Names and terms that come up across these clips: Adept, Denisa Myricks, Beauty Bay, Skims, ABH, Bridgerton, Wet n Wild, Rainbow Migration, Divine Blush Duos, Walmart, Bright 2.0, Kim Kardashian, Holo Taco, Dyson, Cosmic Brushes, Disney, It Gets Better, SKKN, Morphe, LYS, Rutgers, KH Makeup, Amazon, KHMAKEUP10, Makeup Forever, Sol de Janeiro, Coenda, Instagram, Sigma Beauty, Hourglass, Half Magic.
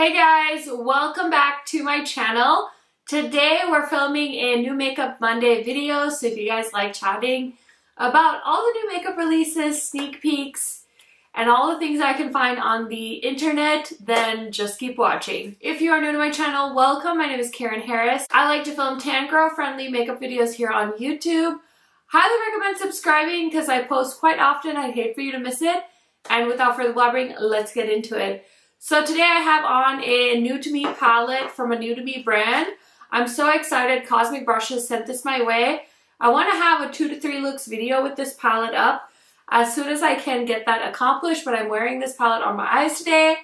Hey guys, welcome back to my channel. Today we're filming a new Makeup Monday video, so if you guys like chatting about all the new makeup releases, sneak peeks, and all the things I can find on the internet, then just keep watching. If you are new to my channel, welcome. My name is Karen Harris. I like to film tan girl friendly makeup videos here on YouTube. Highly recommend subscribing because I post quite often. I'd hate for you to miss it. And without further blabbering, let's get into it. So today I have on a new to me palette from a new to me brand. I'm so excited. Cosmic Brushes sent this my way. I want to have a 2 to 3 looks video with this palette up as soon as I can get that accomplished, but I'm wearing this palette on my eyes today.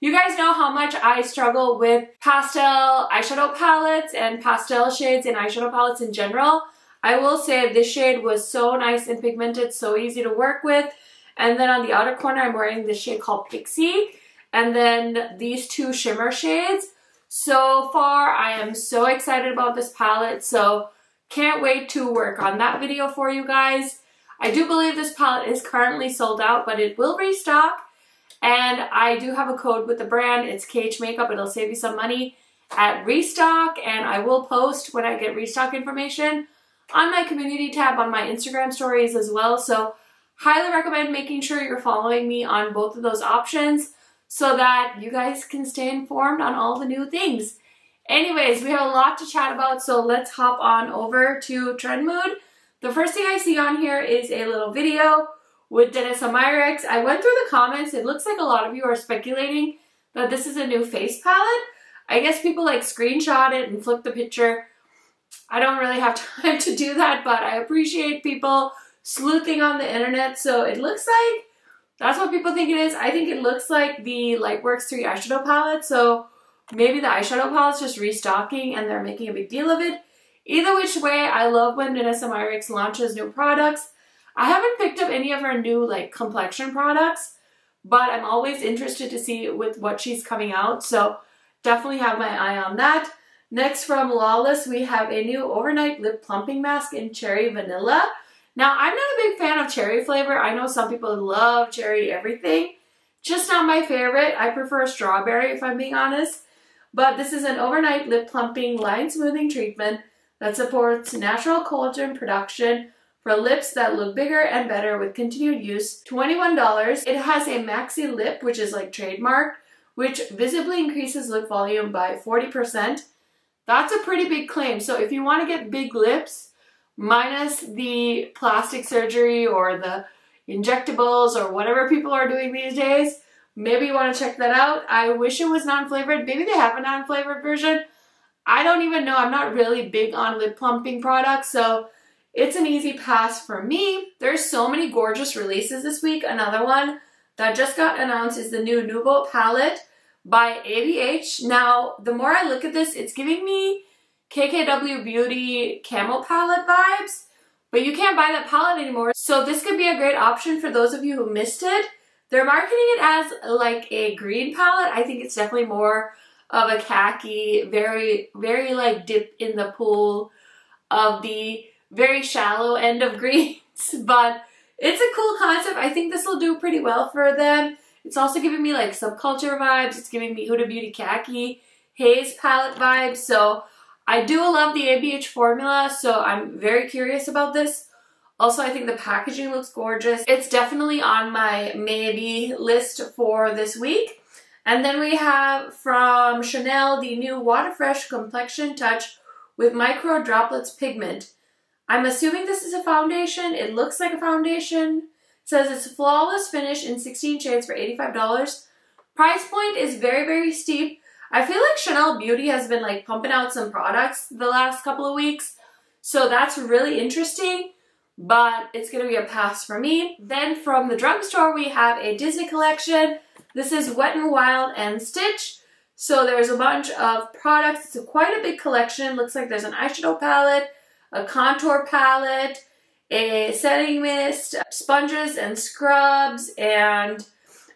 You guys know how much I struggle with pastel eyeshadow palettes and pastel shades and eyeshadow palettes in general. I will say this shade was so nice and pigmented, so easy to work with. And then on the outer corner, I'm wearing this shade called Pixie. And then these two shimmer shades. So far, I am so excited about this palette, so can't wait to work on that video for you guys. I do believe this palette is currently sold out, but it will restock. And I do have a code with the brand. It's KH Makeup. It'll save you some money at restock. And I will post when I get restock information on my community tab on my Instagram stories as well. So highly recommend making sure you're following me on both of those options, so that you guys can stay informed on all the new things. Anyways, we have a lot to chat about, so let's hop on over to Trend Mood. The first thing I see on here is a little video with Denisa Myricks. I went through the comments. It looks like a lot of you are speculating that this is a new face palette. I guess people like screenshot it and flip the picture. I don't really have time to do that, but I appreciate people sleuthing on the internet, so it looks like that's what people think it is. I think it looks like the Lightworks 3 eyeshadow palette, so maybe the eyeshadow palette's just restocking and they're making a big deal of it. Either which way, I love when Denisa Myricks launches new products. I haven't picked up any of her new complexion products, but I'm always interested to see with what she's coming out, so definitely have my eye on that. Next, from Lawless, we have a new Overnight Lip Plumping Mask in Cherry Vanilla. Now, I'm not a big fan of cherry flavor. I know some people love cherry everything. Just not my favorite. I prefer strawberry, if I'm being honest. But this is an overnight lip plumping line smoothing treatment that supports natural collagen production for lips that look bigger and better with continued use. $21. It has a maxi lip, which is like trademarked, which visibly increases lip volume by 40%. That's a pretty big claim. So if you want to get big lips, minus the plastic surgery or the injectables or whatever people are doing these days, maybe you want to check that out. I wish it was non-flavored. Maybe they have a non-flavored version. I don't even know. I'm not really big on lip plumping products, so it's an easy pass for me. There's so many gorgeous releases this week. Another one that just got announced is the new Nouveau palette by ABH. Now, the more I look at this, it's giving me KKW Beauty Camel Palette vibes, but you can't buy that palette anymore, so this could be a great option for those of you who missed it. They're marketing it as like a green palette. I think it's definitely more of a khaki, very like dip in the pool of the very shallow end of greens, but it's a cool concept. I think this will do pretty well for them. It's also giving me like subculture vibes. It's giving me Huda Beauty khaki haze palette vibes, so I do love the ABH formula, so I'm very curious about this. Also, I think the packaging looks gorgeous. It's definitely on my maybe list for this week. And then we have from Chanel the new Water Fresh Complexion Touch with Micro Droplets Pigment. I'm assuming this is a foundation. It looks like a foundation. It says it's flawless finish in 16 shades for $85. Price point is very steep. I feel like Chanel Beauty has been like pumping out some products the last couple of weeks, so that's really interesting, but it's going to be a pass for me. Then from the drugstore, we have a Disney collection. This is Wet n Wild and Stitch. So there's a bunch of products. It's quite a big collection. Looks like there's an eyeshadow palette, a contour palette, a setting mist, sponges and scrubs, and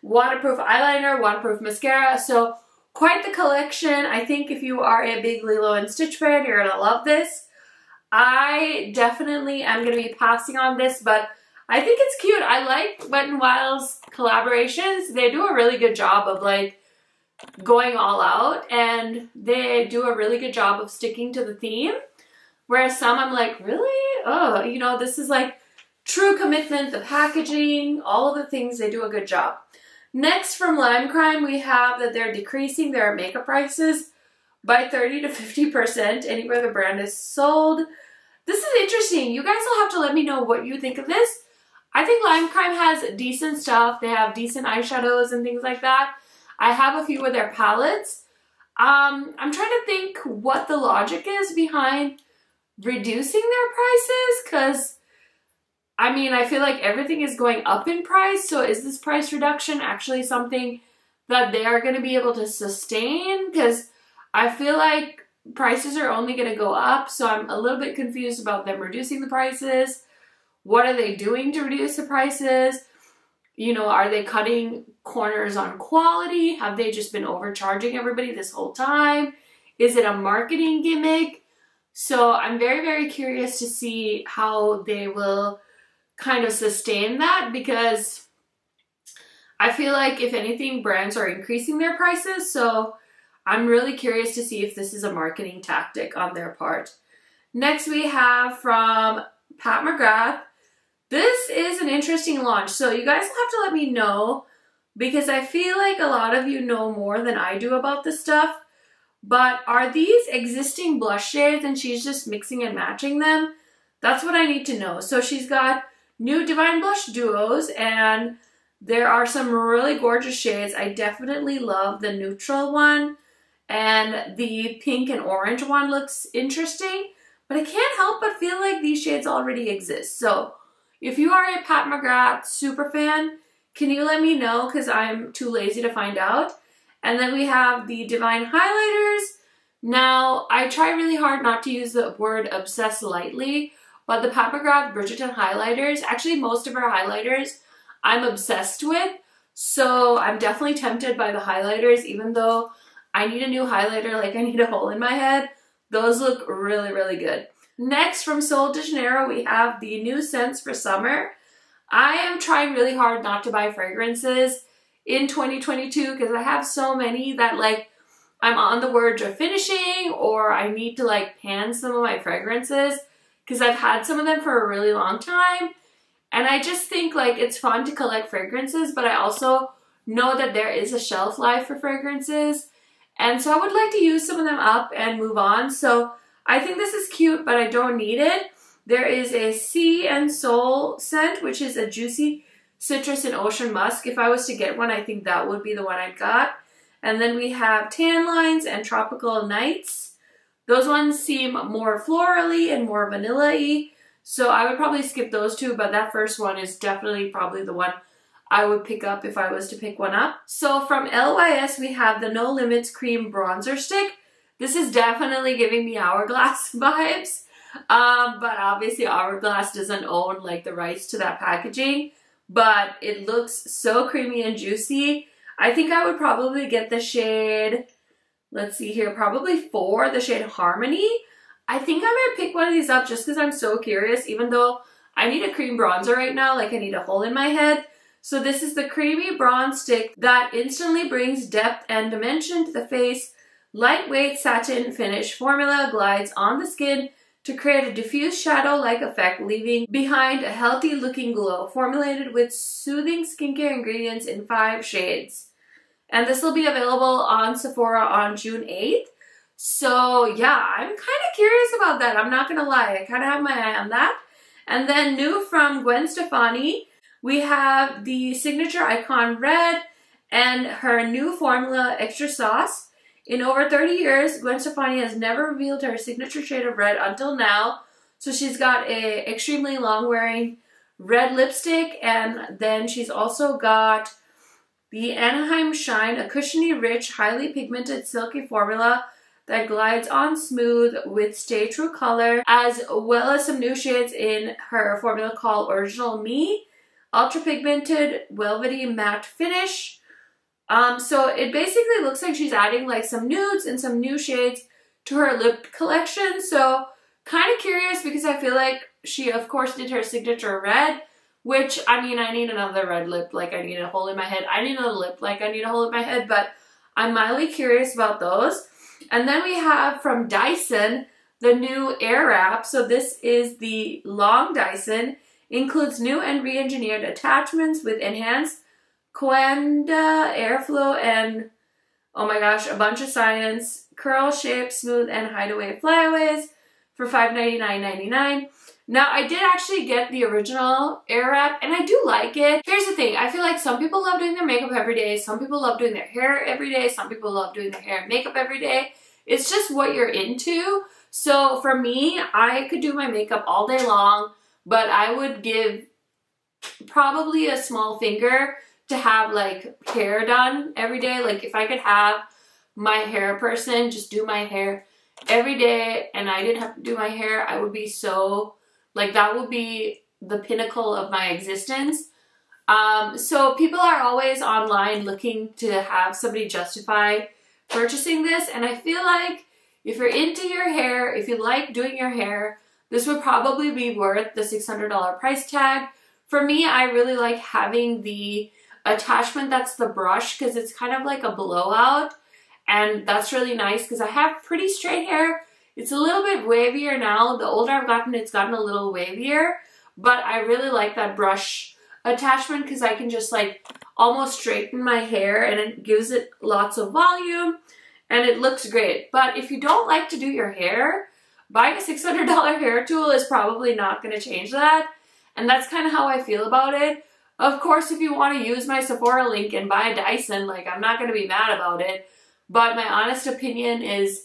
waterproof eyeliner, waterproof mascara. So quite the collection. I think if you are a big Lilo & Stitch fan, you're gonna love this. I definitely am gonna be passing on this, but I think it's cute. I like Wet n Wild's collaborations. They do a really good job of like going all out, and they do a really good job of sticking to the theme. Whereas some I'm like, really? Oh, you know, this is like true commitment, the packaging, all of the things, they do a good job. Next from Lime Crime, we have that they're decreasing their makeup prices by 30 to 50% anywhere the brand is sold. This is interesting. You guys will have to let me know what you think of this. I think Lime Crime has decent stuff. They have decent eyeshadows and things like that. I have a few of their palettes. I'm trying to think what the logic is behind reducing their prices, because I mean, I feel like everything is going up in price. So is this price reduction actually something that they are going to be able to sustain? Because I feel like prices are only going to go up. So I'm a little bit confused about them reducing the prices. What are they doing to reduce the prices? You know, are they cutting corners on quality? Have they just been overcharging everybody this whole time? Is it a marketing gimmick? So I'm very, very curious to see how they will kind of sustain that, because I feel like if anything, brands are increasing their prices. So I'm really curious to see if this is a marketing tactic on their part. Next we have from Pat McGrath. This is an interesting launch. So you guys will have to let me know, because I feel like a lot of you know more than I do about this stuff. But are these existing blush shades and she's just mixing and matching them? That's what I need to know. So she's got new Divine Blush Duos, and there are some really gorgeous shades. I definitely love the neutral one, and the pink and orange one looks interesting, but I can't help but feel like these shades already exist. So if you are a Pat McGrath super fan, can you let me know, because I'm too lazy to find out. And then we have the Divine Highlighters. Now, I try really hard not to use the word obsessed lightly, but the Pat McGrath Bridgerton highlighters, actually most of her highlighters, I'm obsessed with. So I'm definitely tempted by the highlighters, even though I need a new highlighter, like I need a hole in my head. Those look really, really good. Next from Sol de Janeiro, we have the new scents for summer. I am trying really hard not to buy fragrances in 2022, because I have so many that like I'm on the verge of finishing, or I need to like pan some of my fragrances, because I've had some of them for a really long time. And I just think like it's fun to collect fragrances, but I also know that there is a shelf life for fragrances. And so I would like to use some of them up and move on. So I think this is cute, but I don't need it. There is a Sea and Soul scent, which is a juicy citrus and ocean musk. If I was to get one, I think that would be the one I got. And then we have Tan Lines and Tropical Nights. Those ones seem more florally and more vanilla-y, so I would probably skip those two, but that first one is definitely probably the one I would pick up if I was to pick one up. So from LYS, we have the No Limits Cream Bronzer Stick. This is definitely giving me Hourglass vibes, but obviously Hourglass doesn't own like the rights to that packaging, but it looks so creamy and juicy. I think I would probably get the shade, let's see here, probably 4, the shade Harmony. I think I might pick one of these up just because I'm so curious, even though I need a cream bronzer right now, like I need a hole in my head. So this is the creamy bronze stick that instantly brings depth and dimension to the face. Lightweight satin finish formula glides on the skin to create a diffuse shadow-like effect, leaving behind a healthy-looking glow, formulated with soothing skincare ingredients in 5 shades. And this will be available on Sephora on June 8th. So yeah, I'm kind of curious about that. I'm not going to lie. I kind of have my eye on that. And then new from Gwen Stefani, we have the Signature Icon Red and her new formula, Extra Sauce. In over 30 years, Gwen Stefani has never revealed her signature shade of red until now. So she's got a extremely long-wearing red lipstick, and then she's also got the Anaheim Shine, a cushiony, rich, highly pigmented, silky formula that glides on smooth with Stay True Color, as well as some new shades in her formula called Original Me, ultra pigmented, velvety matte finish. So it basically looks like she's adding like some nudes and some new shades to her lip collection. So kind of curious, because I feel like she of course did her signature red, which, I mean, I need another red lip like I need a hole in my head. I need another lip like I need a hole in my head, but I'm mildly curious about those. And then we have from Dyson, the new Airwrap. So this is the long Dyson. Includes new and re-engineered attachments with enhanced Coenda airflow and, oh my gosh, a bunch of science. Curl, shape, smooth, and hideaway flyaways for $599.99. Now, I did actually get the original Airwrap, and I do like it. Here's the thing. I feel like some people love doing their makeup every day. Some people love doing their hair every day. Some people love doing their hair and makeup every day. It's just what you're into. So for me, I could do my makeup all day long, but I would give probably a small finger to have like hair done every day. Like if I could have my hair person just do my hair every day and I didn't have to do my hair, I would be so... like that would be the pinnacle of my existence. So people are always online looking to have somebody justify purchasing this. And I feel like if you're into your hair, if you like doing your hair, this would probably be worth the $600 price tag. For me, I really like having the attachment that's the brush because it's kind of like a blowout. And that's really nice because I have pretty straight hair. It's a little bit wavier now. The older I've gotten, it's gotten a little wavier, but I really like that brush attachment because I can just like almost straighten my hair and it gives it lots of volume and it looks great. But if you don't like to do your hair, buying a $600 hair tool is probably not going to change that. And that's kind of how I feel about it. Of course, if you want to use my Sephora link and buy a Dyson, like I'm not going to be mad about it. But my honest opinion is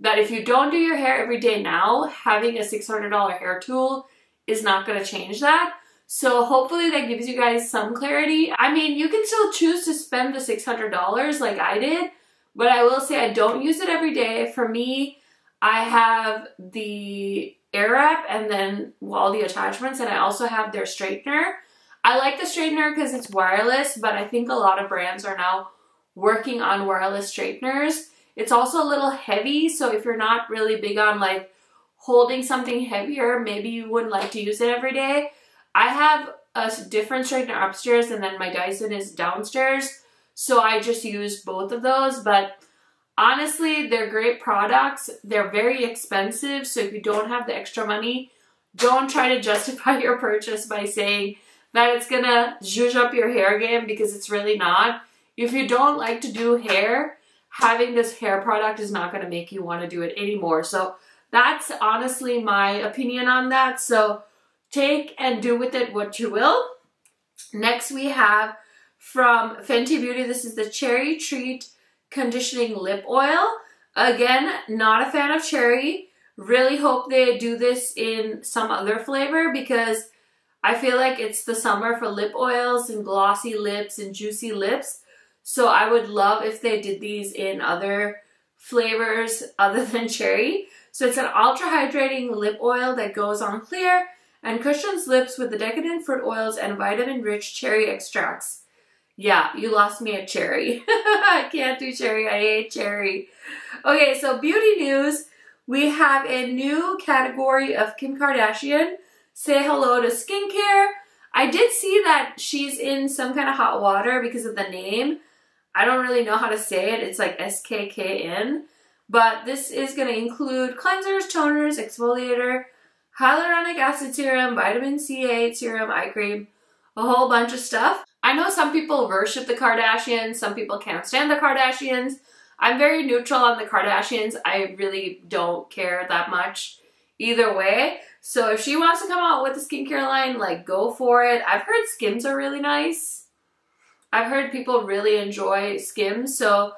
that if you don't do your hair every day now, having a $600 hair tool is not going to change that. So hopefully that gives you guys some clarity. I mean, you can still choose to spend the $600 like I did, but I will say I don't use it every day. For me, I have the Airwrap and then all the attachments, and I also have their straightener. I like the straightener because it's wireless, but I think a lot of brands are now working on wireless straighteners. It's also a little heavy, so if you're not really big on like holding something heavier, maybe you wouldn't like to use it every day. I have a different straightener upstairs and then my Dyson is downstairs, so I just use both of those. But honestly, they're great products. They're very expensive, so if you don't have the extra money, don't try to justify your purchase by saying that it's gonna zhuzh up your hair game, because it's really not. If you don't like to do hair, having this hair product is not going to make you want to do it anymore. So that's honestly my opinion on that. So take and do with it what you will. Next we have from Fenty Beauty. This is the Cherry Treat Conditioning Lip Oil. Again, not a fan of cherry. Really hope they do this in some other flavor because I feel like it's the summer for lip oils and glossy lips and juicy lips. So I would love if they did these in other flavors other than cherry. So it's an ultra hydrating lip oil that goes on clear and cushions lips with the decadent fruit oils and vitamin rich cherry extracts. Yeah, you lost me at cherry. I can't do cherry. I hate cherry. Okay, so beauty news. We have a new category of Kim Kardashian. Say hello to skincare. I did see that she's in some kind of hot water because of the name. I don't really know how to say it. It's like SKKN. But this is going to include cleansers, toners, exfoliator, hyaluronic acid serum, vitamin C8 serum, eye cream, a whole bunch of stuff. I know some people worship the Kardashians. Some people can't stand the Kardashians. I'm very neutral on the Kardashians. I really don't care that much either way. So if she wants to come out with a skincare line, like, go for it. I've heard Skims are really nice. I've heard people really enjoy Skims, so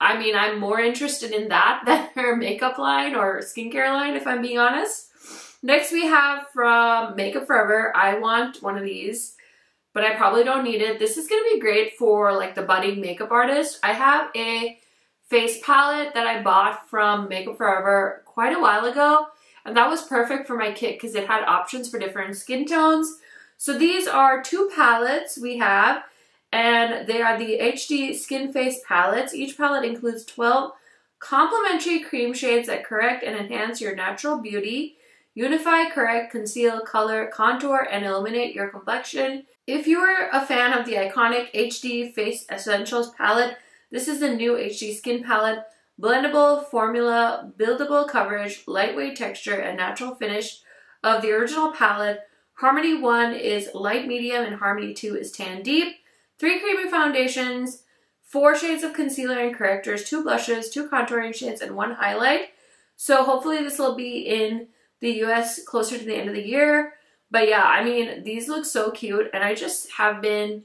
I mean, I'm more interested in that than her makeup line or skincare line, if I'm being honest. Next we have from Makeup Forever. I want one of these, but I probably don't need it. This is going to be great for like the budding makeup artist. I have a face palette that I bought from Makeup Forever quite a while ago, and that was perfect for my kit because it had options for different skin tones. So these are two palettes we have, and they are the HD Skin Face palettes. Each palette includes 12 complementary cream shades that correct and enhance your natural beauty, unify, correct, conceal, color, contour, and illuminate your complexion. If you are a fan of the iconic HD Face Essentials palette, This is the new HD Skin Palette. Blendable formula, buildable coverage, lightweight texture, and natural finish of the original palette. Harmony 1 is light medium and Harmony 2 is tan deep. 3 creamy foundations, 4 shades of concealer and correctors, 2 blushes, 2 contouring shades, and 1 highlight. So hopefully this will be in the US closer to the end of the year. But yeah, I mean, these look so cute, and I just have been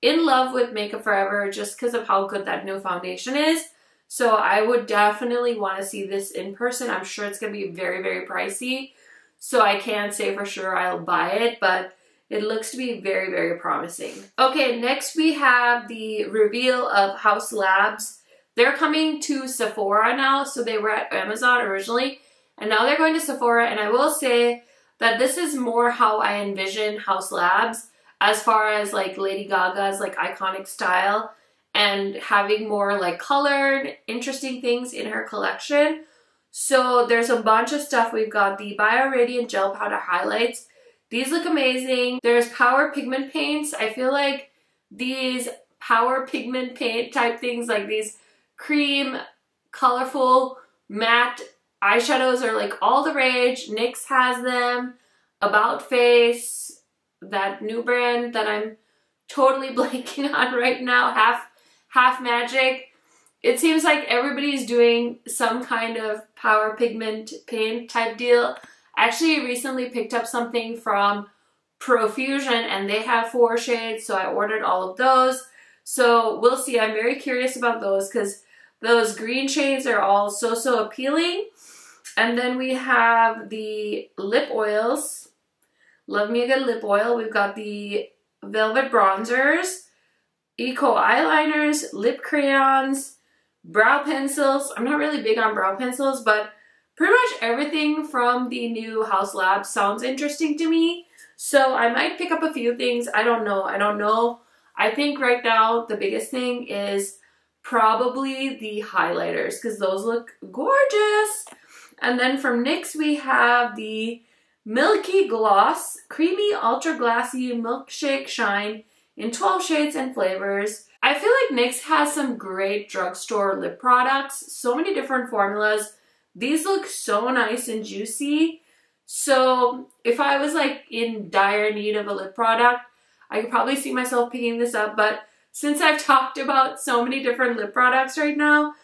in love with Makeup Forever just because of how good that new foundation is. So I would definitely want to see this in person. I'm sure it's going to be very, very pricey. So I can't say for sure I'll buy it, but it looks to be very, very promising. Okay, next we have the reveal of House Labs. They're coming to Sephora now, so they were at Amazon originally, and now they're going to Sephora, and I will say that this is more how I envision House Labs as far as like Lady Gaga's like iconic style and having more like colored, interesting things in her collection. So there's a bunch of stuff. We've got the Bio Radiant Gel Powder Highlights. These look amazing. There's Power Pigment Paints. I feel like these Power Pigment Paint type things, like these cream, colorful, matte eyeshadows are like all the rage. NYX has them. About Face, that new brand that I'm totally blanking on right now, Half Magic. It seems like everybody's doing some kind of power pigment paint type deal. I actually recently picked up something from Profusion, and they have 4 shades, so I ordered all of those. So we'll see. I'm very curious about those because those green shades are all so appealing. And then we have the lip oils. Love me a good lip oil. We've got the velvet bronzers, eco eyeliners, lip crayons, brow pencils. I'm not really big on brow pencils, but pretty much everything from the new House Labs sounds interesting to me. So I might pick up a few things. I don't know. I think right now the biggest thing is probably the highlighters because those look gorgeous. And then from NYX we have the Milky Gloss, Creamy Ultra Glassy Milkshake Shine in 12 shades and flavors. I feel like NYX has some great drugstore lip products, so many different formulas. These look so nice and juicy. So if I was like in dire need of a lip product, I could probably see myself picking this up. But since I've talked about so many different lip products right now,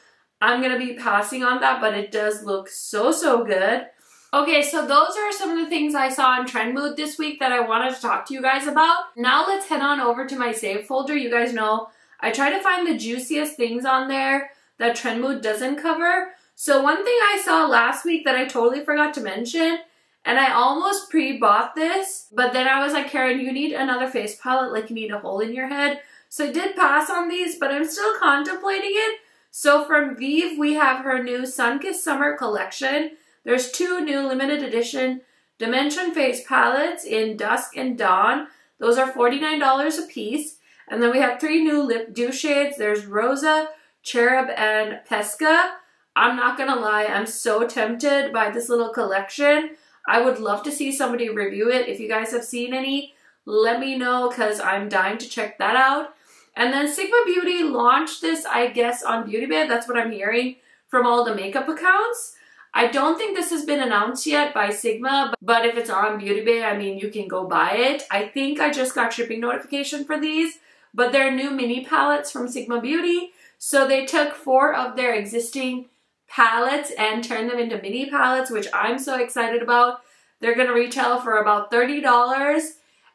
I'm gonna be passing on that, but it does look so good. Okay, so those are some of the things I saw in Trend Mood this week that I wanted to talk to you guys about. Now let's head on over to my save folder. You guys know I try to find the juiciest things on there that Trend Mood doesn't cover. So one thing I saw last week that I totally forgot to mention, and I almost pre-bought this, but then I was like, Karen, you need another face palette, like you need a hole in your head. So I did pass on these, but I'm still contemplating it. So from Vive, we have her new Sunkissed Summer collection. There's 2 new limited edition Dimension face palettes in Dusk and Dawn. Those are $49 a piece. And then we have 3 new lip dew shades. There's Rosa, Cherub, and Pesca. I'm not gonna lie, I'm so tempted by this little collection. I would love to see somebody review it. If you guys have seen any, let me know because I'm dying to check that out. And then Sigma Beauty launched this, I guess, on Beauty Bay. That's what I'm hearing from all the makeup accounts. I don't think this has been announced yet by Sigma, but if it's on Beauty Bay, I mean, you can go buy it. I think I just got shipping notification for these. But they're new mini palettes from Sigma Beauty. So they took 4 of their existing palettes and turned them into mini palettes, which I'm so excited about. They're going to retail for about $30.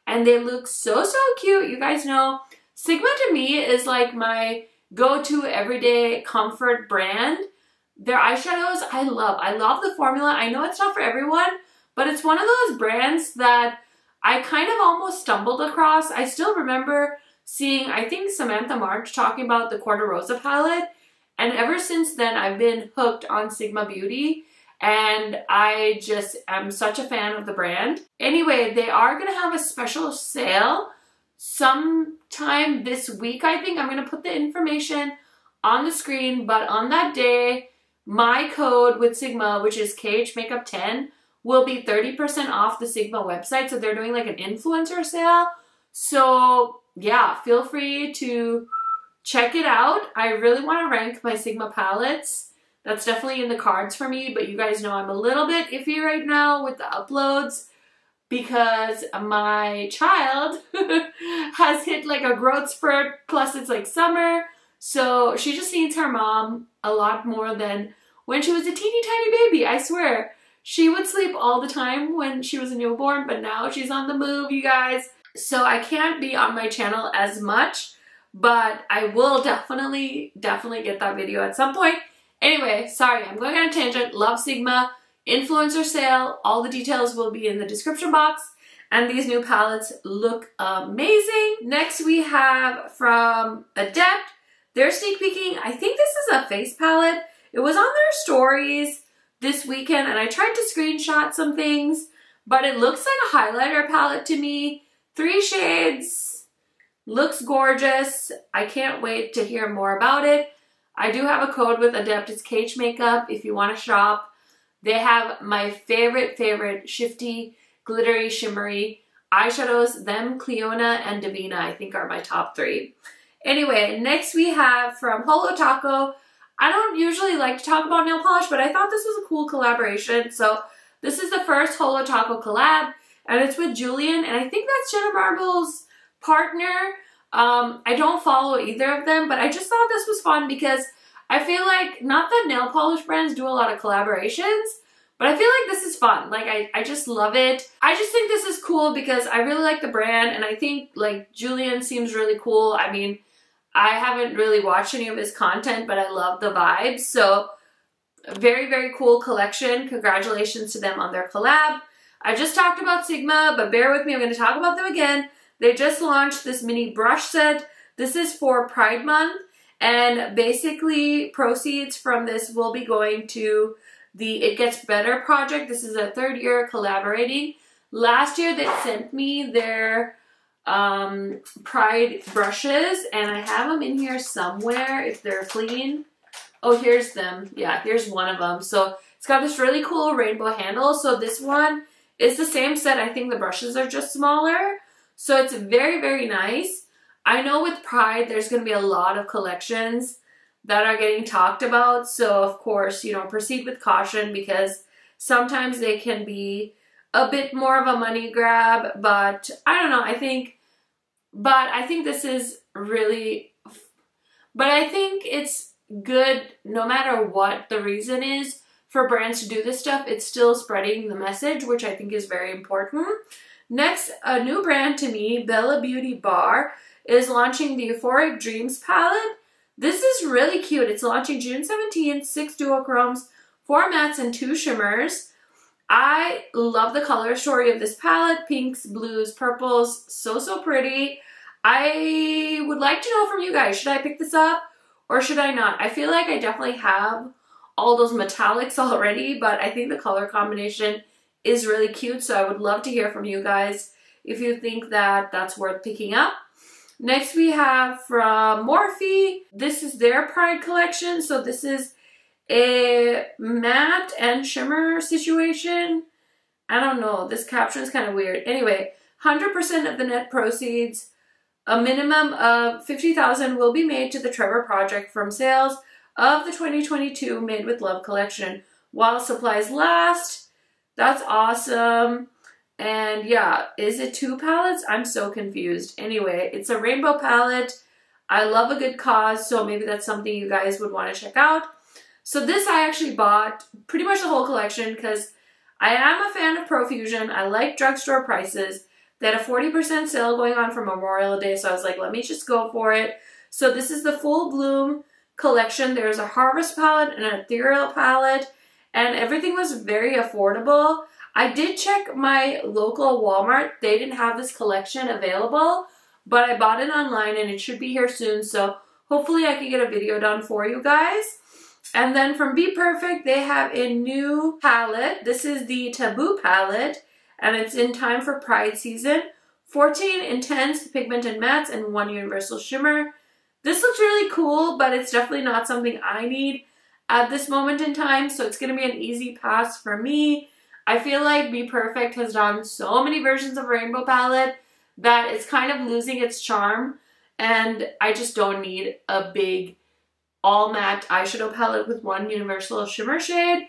And they look so cute. You guys know, Sigma to me is like my go-to everyday comfort brand. Their eyeshadows I love. I love the formula. I know it's not for everyone, but it's one of those brands that I kind of almost stumbled across. I still remember seeing, I think, Samantha March talking about the Quarter Rosa palette. And ever since then, I've been hooked on Sigma Beauty. And I just am such a fan of the brand. Anyway, they are going to have a special sale sometime this week, I think. I'm going to put the information on the screen. But on that day, my code with Sigma, which is KHMakeup10, will be 30% off the Sigma website. So they're doing like an influencer sale. So yeah, feel free to check it out. I really want to rank my Sigma palettes. That's definitely in the cards for me, but you guys know I'm a little bit iffy right now with the uploads because my child has hit like a growth spurt, plus it's like summer, so she just needs her mom a lot more than when she was a teeny tiny baby, I swear. She would sleep all the time when she was a newborn, but now she's on the move, you guys. So I can't be on my channel as much, but I will definitely get that video at some point. Anyway, sorry, I'm going on a tangent. Love Sigma, influencer sale, all the details will be in the description box. And these new palettes look amazing. Next we have from Adept. They're sneak peeking. I think this is a face palette. It was on their stories this weekend and I tried to screenshot some things, but it looks like a highlighter palette to me. 3 shades, looks gorgeous. I can't wait to hear more about it. I do have a code with Adept, it's KH Makeup if you want to shop. They have my favorite shifty, glittery, shimmery eyeshadows. Them, Cleona, and Divina I think are my top 3. Anyway, next we have from Holo Taco. I don't usually like to talk about nail polish, but I thought this was a cool collaboration. So this is the first Holo Taco collab, and it's with Julian, and I think that's Jenna Marbles' partner. I don't follow either of them, but I just thought this was fun because I feel like, not that nail polish brands do a lot of collaborations, but I feel like this is fun. Like, I just love it. I just think this is cool because I really like the brand, and I think, like, Julian seems really cool. I mean, I haven't really watched any of his content, but I love the vibes. So very cool collection. Congratulations to them on their collab. I just talked about Sigma, but bear with me, I'm going to talk about them again. They just launched this mini brush set. This is for Pride Month, and basically proceeds from this will be going to the It Gets Better project. This is their 3rd year collaborating. Last year they sent me their Pride brushes, and I have them in here somewhere if they're clean. Oh, here's them. Yeah, here's one of them. So it's got this really cool rainbow handle. So this one is the same set. I think the brushes are just smaller. So it's very nice. I know with Pride, there's going to be a lot of collections that are getting talked about. So of course, you know, proceed with caution because sometimes they can be a bit more of a money grab, but I don't know. I think this is really, but I think it's good no matter what the reason is for brands to do this stuff. It's still spreading the message, which I think is very important. Next, a new brand to me, Bella Beauty Bar, is launching the Euphoric Dreams palette. This is really cute. It's launching June 17th, 6 duochromes, 4 mattes, and 2 shimmers. I love the color story of this palette. Pinks, blues, purples, so pretty. I would like to know from you guys, should I pick this up or should I not? I feel like I definitely have all those metallics already, but I think the color combination is really cute, so I would love to hear from you guys if you think that that's worth picking up. Next we have from Morphe. This is their Pride collection, so this is a matte and shimmer situation. I don't know, this caption is kind of weird. Anyway, 100% of the net proceeds, a minimum of $50,000 will be made to the Trevor Project from sales of the 2022 Made with Love collection while supplies last. That's awesome. And yeah, is it 2 palettes? I'm so confused. Anyway, it's a rainbow palette. I love a good cause, so maybe that's something you guys would want to check out. So this I actually bought pretty much the whole collection because I am a fan of Profusion. I like drugstore prices. They had a 40% sale going on for Memorial Day, so I was like, let me just go for it. So this is the Full Bloom collection. There's a Harvest palette and an Ethereal palette. And everything was very affordable. I did check my local Walmart. They didn't have this collection available, but I bought it online and it should be here soon. So hopefully I can get a video done for you guys. And then from Be Perfect, they have a new palette. This is the Taboo palette, and it's in time for Pride season. 14 intense pigmented mattes and 1 universal shimmer. This looks really cool, but it's definitely not something I need at this moment in time, so it's going to be an easy pass for me. I feel like Be Perfect has done so many versions of rainbow palette that it's kind of losing its charm, and I just don't need a big all matte eyeshadow palette with one universal shimmer shade.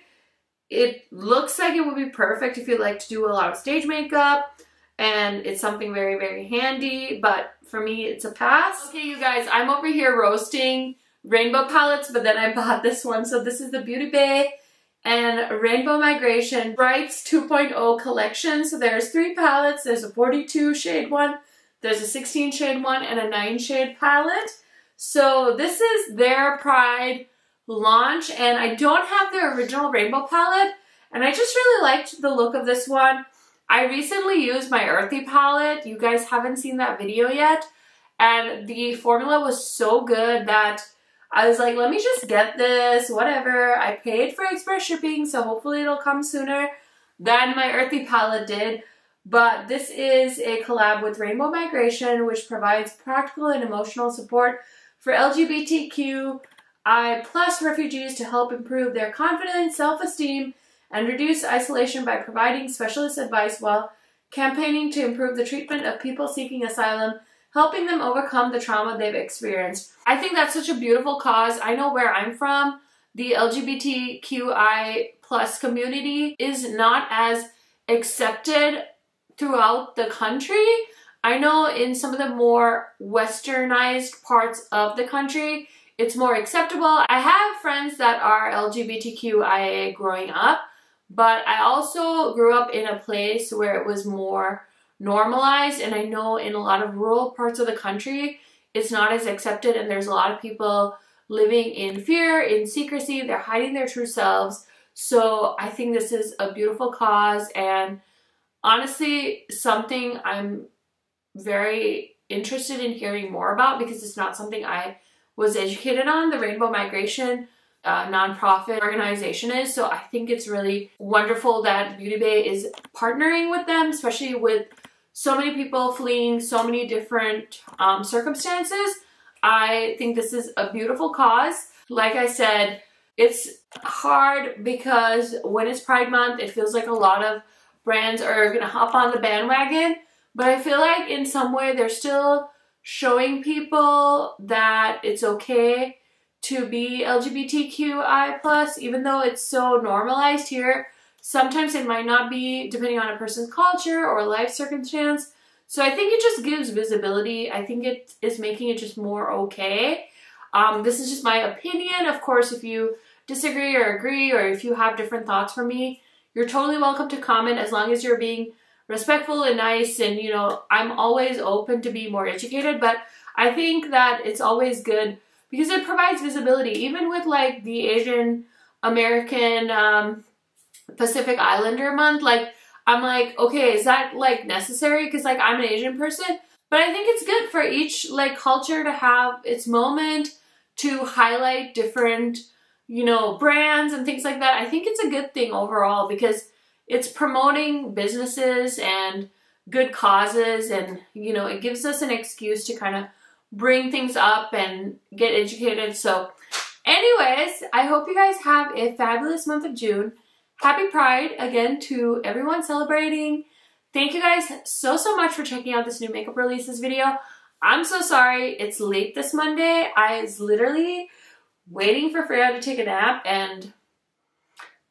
It looks like it would be perfect if you like to do a lot of stage makeup, and it's something very, very handy, but for me, it's a pass. Okay, you guys, I'm over here roasting rainbow palettes, but then I bought this one. So this is the Beauty Bay and Rainbow Migration Brights 2.0 collection. So there's three palettes. There's a 42 shade one, there's a 16 shade one, and a 9 shade palette. So this is their Pride launch, and I don't have their original rainbow palette, and I just really liked the look of this one. I recently used my earthy palette. You guys haven't seen that video yet, and the formula was so good that I was like, let me just get this, whatever. I paid for express shipping, so hopefully it'll come sooner than my earthy palette did. But this is a collab with Rainbow Migration, which provides practical and emotional support for LGBTQI+ refugees to help improve their confidence, self-esteem, and reduce isolation by providing specialist advice while campaigning to improve the treatment of people seeking asylum, helping them overcome the trauma they've experienced. I think that's such a beautiful cause. I know where I'm from, the LGBTQI+ community is not as accepted throughout the country. I know in some of the more westernized parts of the country, it's more acceptable. I have friends that are LGBTQIA growing up, but I also grew up in a place where it was more normalized, and I know in a lot of rural parts of the country, it's not as accepted, and there's a lot of people living in fear, in secrecy, they're hiding their true selves. So I think this is a beautiful cause, and honestly, something I'm very interested in hearing more about, because it's not something I was educated on. The Rainbow Migration nonprofit organization is, so I think it's really wonderful that Beauty Bay is partnering with them, especially with so many people fleeing so many different circumstances. I think this is a beautiful cause. Like I said, it's hard because when it's Pride Month, it feels like a lot of brands are gonna hop on the bandwagon, but I feel like in some way they're still showing people that it's okay to be LGBTQI+, even though it's so normalized here. Sometimes it might not be, depending on a person's culture or life circumstance. So I think it just gives visibility. I think it is making it just more okay. This is just my opinion. Of course, if you disagree or agree, or if you have different thoughts from me, you're totally welcome to comment, as long as you're being respectful and nice, and you know, I'm always open to be more educated, but I think that it's always good because it provides visibility, even with like the Asian American Pacific Islander month. Like, I'm like, okay, is that like necessary? Because like, I'm an Asian person, but I think it's good for each like culture to have its moment to highlight different, you know, brands and things like that. I think it's a good thing overall, because it's promoting businesses and good causes, and you know, it gives us an excuse to kind of bring things up and get educated. So anyways, I hope you guys have a fabulous month of June. Happy Pride again to everyone celebrating. Thank you guys so much for checking out this new makeup releases video. I'm so sorry it's late this Monday. I was literally waiting for Freya to take a nap, and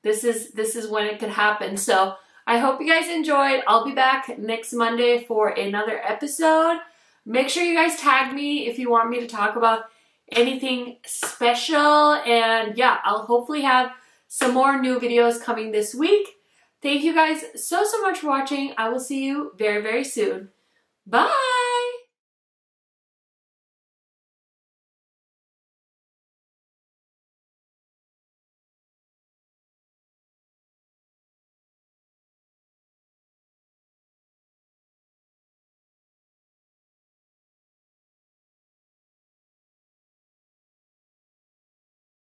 this is when it could happen. So I hope you guys enjoyed. I'll be back next Monday for another episode. Make sure you guys tag me if you want me to talk about anything special. And yeah, I'll hopefully have some more new videos coming this week. Thank you guys so much for watching. I will see you very, very soon. Bye!